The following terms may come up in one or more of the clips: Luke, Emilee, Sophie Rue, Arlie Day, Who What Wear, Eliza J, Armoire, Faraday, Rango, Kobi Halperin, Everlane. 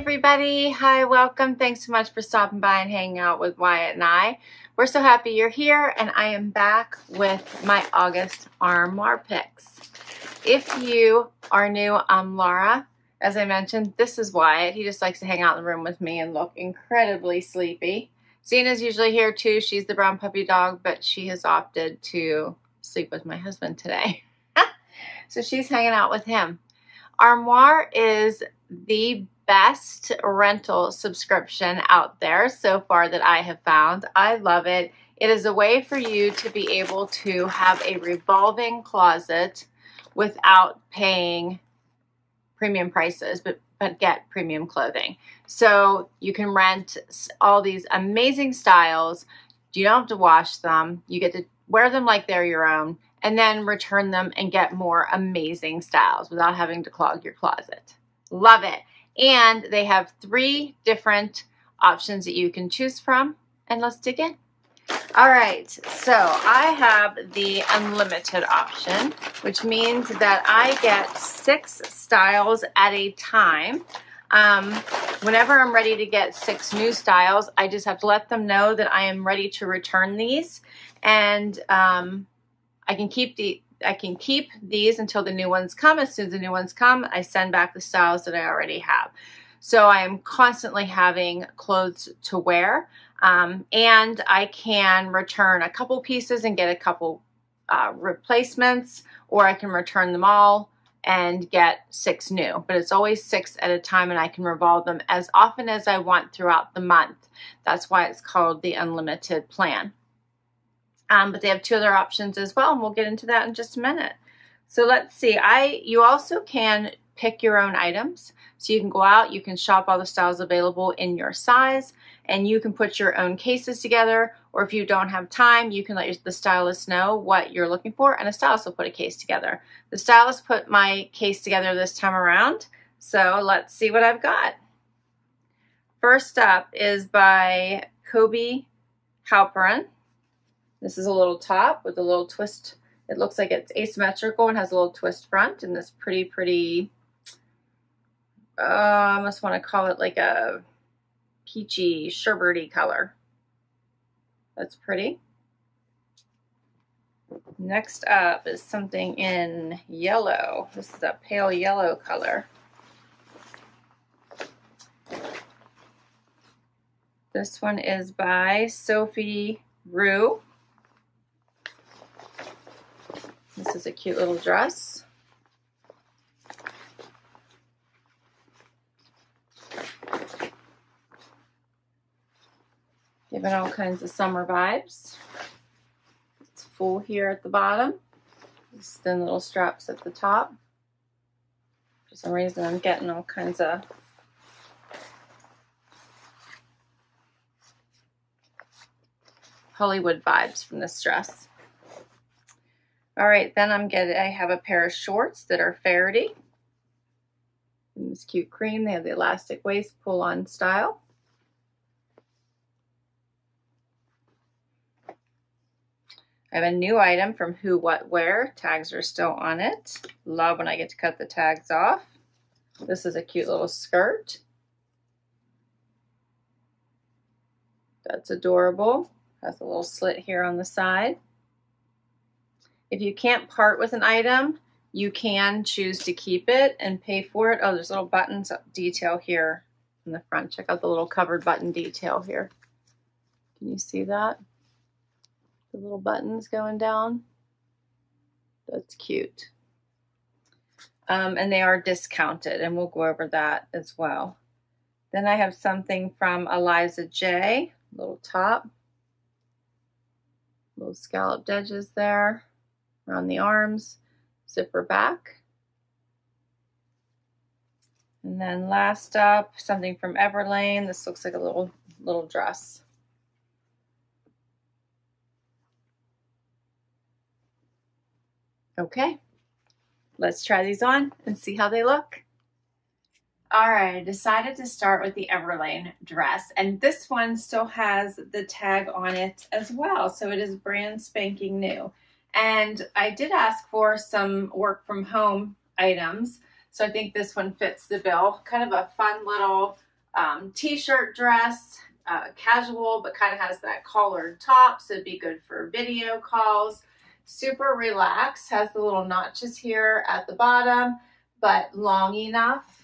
everybody. Hi, welcome. Thanks so much for stopping by and hanging out with Wyatt and I. We're so happy you're here, and I am back with my August Armoire picks. If you are new, I'm Laura. As I mentioned, this is Wyatt. He just likes to hang out in the room with me and look incredibly sleepy. Xena's usually here too. She's the brown puppy dog, but she has opted to sleep with my husband today. So she's hanging out with him. Armoire is the best rental subscription out there so far that I have found. I love it. It is a way for you to be able to have a revolving closet without paying premium prices, but get premium clothing. So you can rent all these amazing styles. You don't have to wash them. You get to wear them like they're your own and then return them and get more amazing styles without having to clog your closet. Love it. And they have 3 different options that you can choose from. And let's dig in. All right, so I have the unlimited option, which means that I get 6 styles at a time. Whenever I'm ready to get 6 new styles, I just have to let them know that I am ready to return these, and I can keep these until the new ones come. As soon as the new ones come, I send back the styles that I already have. So I am constantly having clothes to wear, and I can return a couple pieces and get a couple replacements, or I can return them all and get 6 new. But it's always 6 at a time, and I can revolve them as often as I want throughout the month. That's why it's called the unlimited plan. But they have 2 other options as well, and we'll get into that in just a minute. So let's see. You also can pick your own items. So you can go out, you can shop all the styles available in your size, and you can put your own cases together, or if you don't have time, you can let the stylist know what you're looking for, and a stylist will put a case together. The stylist put my case together this time around, so let's see what I've got. First up is by Kobi Halperin. This is a little top with a little twist. It looks like it's asymmetrical and has a little twist front, and this pretty, I must want to call it like a peachy, sherbety color. That's pretty. Next up is something in yellow. This is a pale yellow color. This one is by Sophie Rue. This is a cute little dress. Giving all kinds of summer vibes. It's full here at the bottom. These thin little straps at the top. For some reason I'm getting all kinds of Hollywood vibes from this dress. All right, then I have a pair of shorts that are Faraday in this cute cream. They have the elastic waist pull-on style. I have a new item from Who What Wear. Tags are still on it. Love when I get to cut the tags off. This is a cute little skirt. That's adorable. Has a little slit here on the side. If you can't part with an item, you can choose to keep it and pay for it. Oh, there's little buttons detail here in the front. Check out the little covered button detail here. Can you see that? The little buttons going down. That's cute. And they are discounted, and we'll go over that as well. Then I have something from Eliza J, little top. Little scalloped edges there. Around the arms, zipper back. And then last up, something from Everlane. This looks like a little dress. Okay, let's try these on and see how they look. All right, I decided to start with the Everlane dress, and this one still has the tag on it as well, so it is brand spanking new. And I did ask for some work from home items, so I think this one fits the bill. Kind of a fun little t-shirt dress, casual, but kind of has that collared top, so it'd be good for video calls. Super relaxed, has the little notches here at the bottom, but long enough.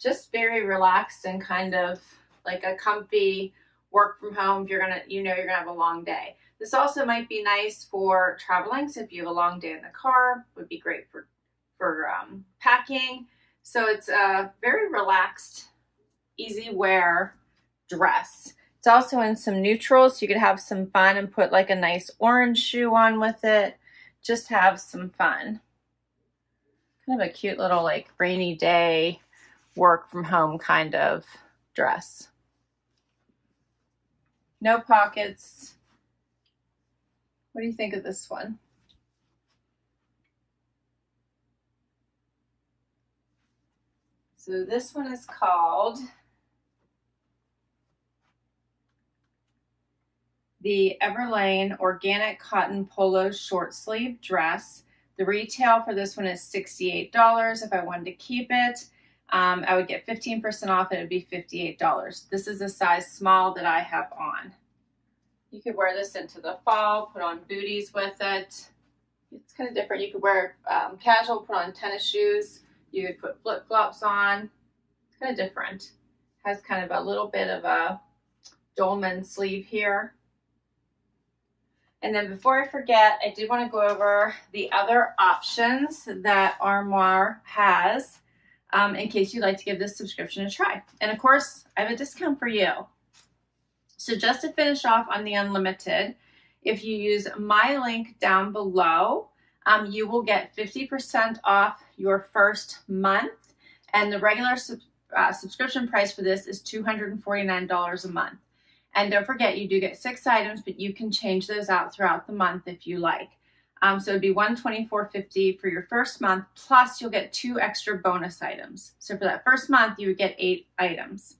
Just very relaxed and kind of like a comfy work from home. If you're gonna, you know, you're gonna have a long day. This also might be nice for traveling. So if you have a long day in the car, would be great for packing. So it's a very relaxed, easy wear dress. It's also in some neutrals, so you could have some fun and put like a nice orange shoe on with it. Just have some fun. Kind of a cute little like rainy day, work from home kind of dress. No pockets. What do you think of this one? So this one is called the Everlane Organic Cotton Polo Short Sleeve Dress. The retail for this one is $68. If I wanted to keep it, I would get 15% off and it would be $58. This is a size small that I have on. You could wear this into the fall, put on booties with it. It's kind of different. You could wear casual, put on tennis shoes. You could put flip-flops on. It's kind of different. Has kind of a little bit of a dolman sleeve here. And then before I forget, I did want to go over the other options that Armoire has in case you'd like to give this subscription a try. And of course, I have a discount for you. So just to finish off on the Unlimited, if you use my link down below, you will get 50% off your first month. And the regular subscription price for this is $249 a month. And don't forget, you do get 6 items, but you can change those out throughout the month if you like. So it'd be $124.50 for your first month, plus you'll get 2 extra bonus items. So for that first month, you would get 8 items.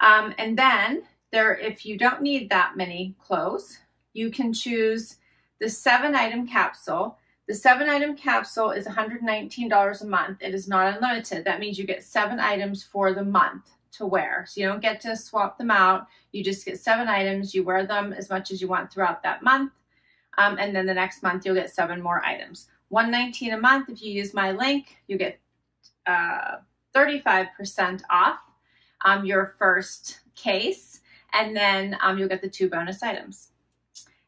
And then there, if you don't need that many clothes, you can choose the 7-item capsule. The 7-item capsule is $119 a month. It is not unlimited. That means you get 7 items for the month to wear. So you don't get to swap them out. You just get 7 items. You wear them as much as you want throughout that month. And then the next month, you'll get 7 more items. $119 a month. If you use my link, you get 35% off your first case. And then you'll get the 2 bonus items.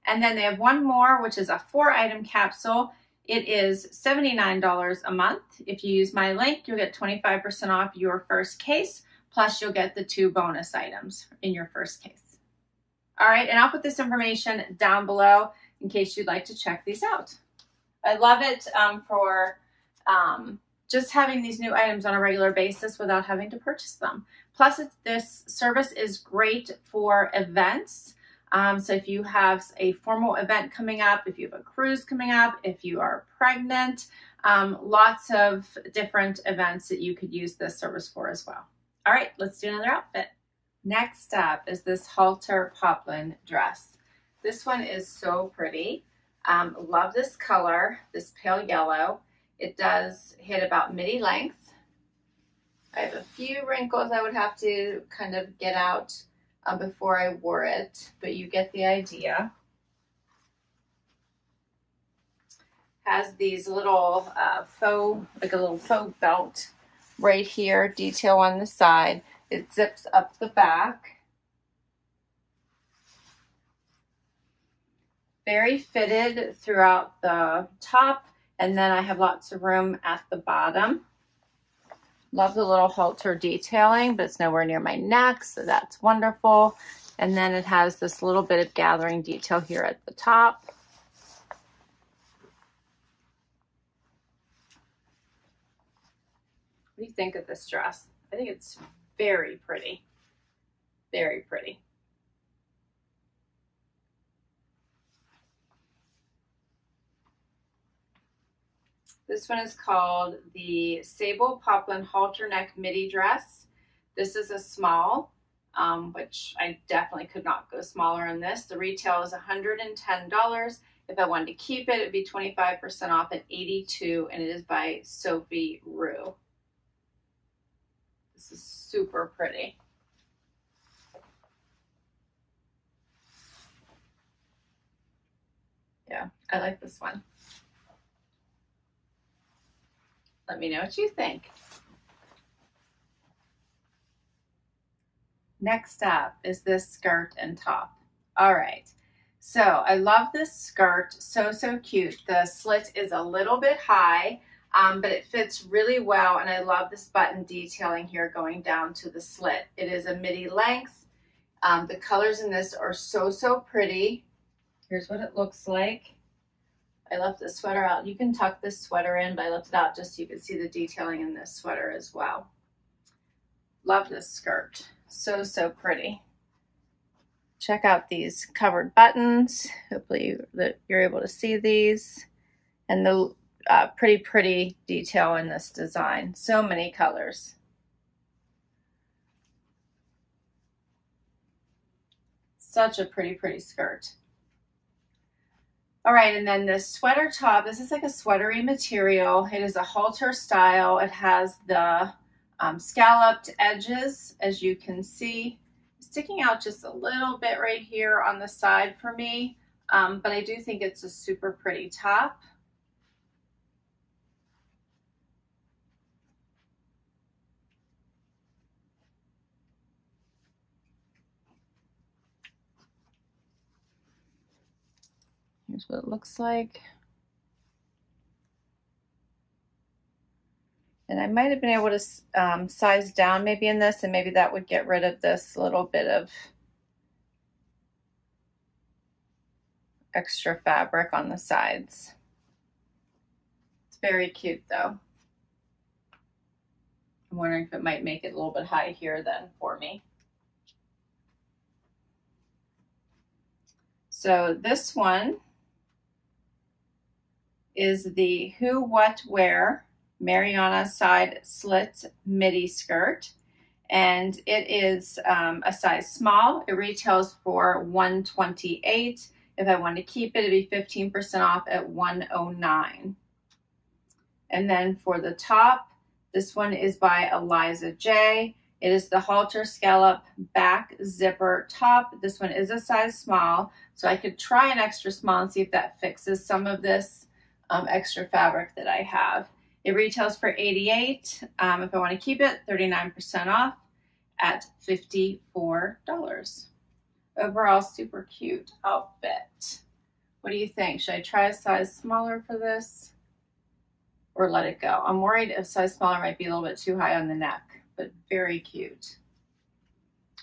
And then they have one more, which is a 4-item capsule. It is $79 a month. If you use my link, you'll get 25% off your first case, plus you'll get the 2 bonus items in your first case. All right, and I'll put this information down below in case you'd like to check these out. I love it for just having these new items on a regular basis without having to purchase them. Plus, this service is great for events. So if you have a formal event coming up, if you have a cruise coming up, if you are pregnant, lots of different events that you could use this service for as well. All right, let's do another outfit. Next up is this halter poplin dress. This one is so pretty. Love this color, this pale yellow. It does hit about midi length. I have a few wrinkles I would have to kind of get out before I wore it, but you get the idea. Has these little faux, like a little faux belt right here, detail on the side. It zips up the back. Very fitted throughout the top, and then I have lots of room at the bottom. Love the little halter detailing, but it's nowhere near my neck, so that's wonderful. And then it has this little bit of gathering detail here at the top. What do you think of this dress? I think it's very pretty. Very pretty. This one is called the Sable Poplin Halter Neck Midi Dress. This is a small, which I definitely could not go smaller on this. The retail is $110. If I wanted to keep it, it'd be 25% off at $82, and it is by Sophie Rue. This is super pretty. Yeah, I like this one. Let me know what you think. Next up is this skirt and top. All right, so I love this skirt, so cute. The slit is a little bit high, but it fits really well, and I love this button detailing here going down to the slit. It is a midi length. The colors in this are so pretty. Here's what it looks like. I left the sweater out. You can tuck this sweater in, but I left it out just so you can see the detailing in this sweater as well. Love this skirt. So pretty. Check out these covered buttons. Hopefully that you're able to see these. And the pretty detail in this design. So many colors. Such a pretty skirt. All right, and then this sweater top, this is like a sweatery material. It is a halter style. It has the scalloped edges, as you can see, sticking out just a little bit right here on the side for me, but I do think it's a super pretty top. Here's what it looks like. And I might have been able to size down maybe in this, and maybe that would get rid of this little bit of extra fabric on the sides. It's very cute though. I'm wondering if it might make it a little bit high here then for me. So this one is the Who What Wear Mariana side slit midi skirt, and it is a size small. It retails for $128. If I want to keep it, it'd be 15% off at $109. And then for the top, this one is by Eliza J. It is the halter scallop back zipper top. This one is a size small, so I could try an extra small and see if that fixes some of this extra fabric that I have. It retails for $88. If I want to keep it, 39% off at $54. Overall, super cute outfit. What do you think? Should I try a size smaller for this or let it go? I'm worried if size smaller might be a little bit too high on the neck, but very cute.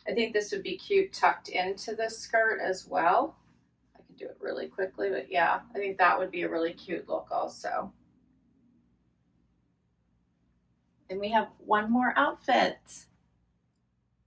I think this would be cute tucked into this skirt as well. I can do it really quickly, but yeah, I think that would be a really cute look also. And we have one more outfit,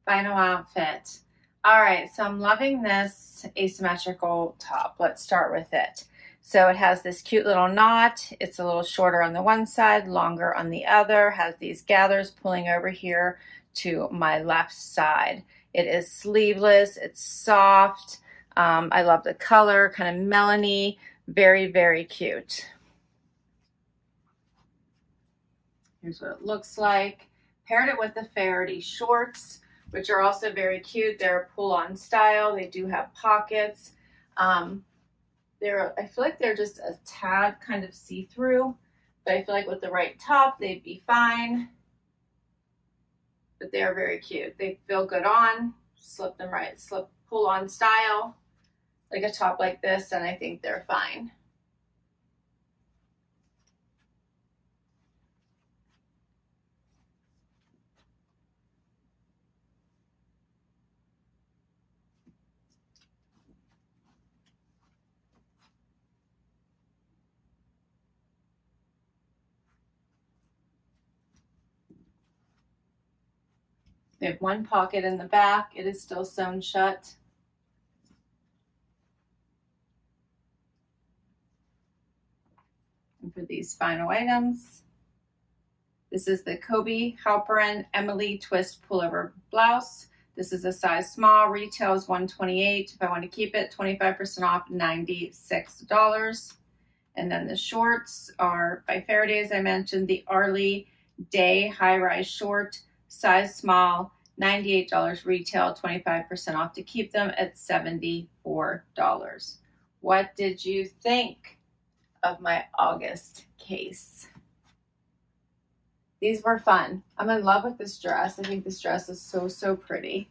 final outfit. All right, so I'm loving this asymmetrical top. Let's start with it. So it has this cute little knot. It's a little shorter on the one side, longer on the other, has these gathers pulling over here to my left side. It is sleeveless, it's soft. I love the color, kind of melony, very cute. Here's what it looks like. Paired it with the Faraday shorts, which are also very cute. They're a pull-on style. They do have pockets. I feel like they're just a tad kind of see-through, but I feel like with the right top, they'd be fine. But they're very cute. They feel good on. Slip them right, slip pull-on style, like a top like this, and I think they're fine. We have one pocket in the back. It is still sewn shut. And for these final items, this is the Kobi Halperin Emilee twist pullover blouse. This is a size small, retails $128. If I want to keep it, 25% off, $96. And then the shorts are by Faraday, as I mentioned, the Arlie Day high-rise short. size small, $98 retail, 25% off to keep them at $74. What did you think of my August case? These were fun. I'm in love with this dress. I think this dress is so, so pretty.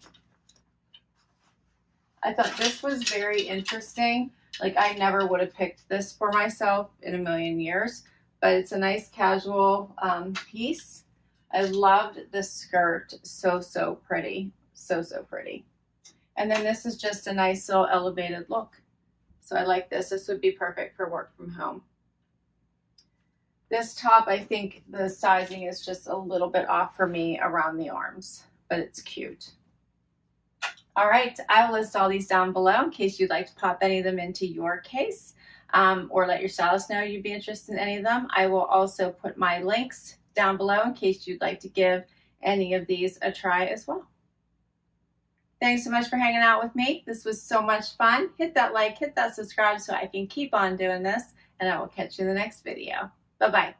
I thought this was very interesting. Like, I never would have picked this for myself in a million years, but it's a nice casual piece. I loved the skirt. So, so pretty. So, so pretty. And then this is just a nice little elevated look. So I like this. This would be perfect for work from home. This top, I think the sizing is just a little bit off for me around the arms, but it's cute. All right, I'll list all these down below in case you'd like to pop any of them into your case or let your stylist know you'd be interested in any of them. I will also put my links down below in case you'd like to give any of these a try as well. Thanks so much for hanging out with me. This was so much fun. Hit that like, hit that subscribe so I can keep on doing this, and I will catch you in the next video. Bye-bye.